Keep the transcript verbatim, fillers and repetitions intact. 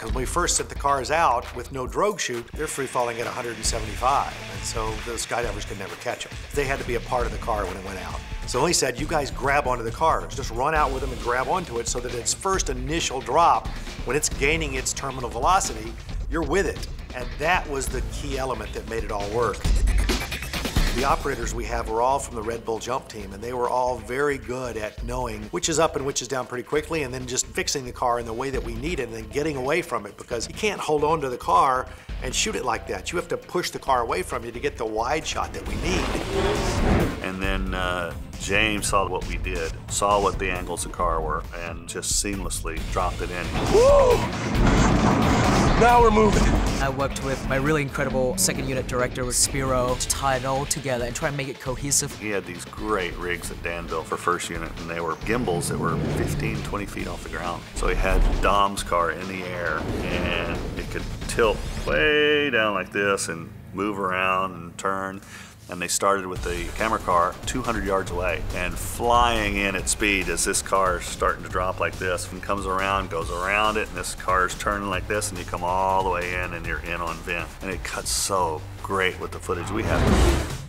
because when we first sent the cars out with no drogue chute, they're free-falling at one hundred seventy-five, and so those skydivers could never catch them. They had to be a part of the car when it went out. So he said, you guys grab onto the cars, just run out with them and grab onto it so that its first initial drop, when it's gaining its terminal velocity, you're with it. And that was the key element that made it all work. The operators we have were all from the Red Bull Jump Team, and they were all very good at knowing which is up and which is down pretty quickly, and then just fixing the car in the way that we need it and then getting away from it, because you can't hold on to the car and shoot it like that. You have to push the car away from you to get the wide shot that we need. And then uh, James saw what we did, saw what the angles of the car were, and just seamlessly dropped it in. Woo! Now we're moving. I worked with my really incredible second unit director, Spiro, to tie it all together and try and make it cohesive. He had these great rigs at Danville for first unit, and they were gimbals that were fifteen, twenty feet off the ground. So he had Dom's car in the air, and it could tilt way down like this and move around and turn. And they started with the camera car two hundred yards away and flying in at speed as this car is starting to drop like this and comes around, goes around it, and this car is turning like this, and you come all the way in and you're in on Vin. And it cuts so great with the footage we have.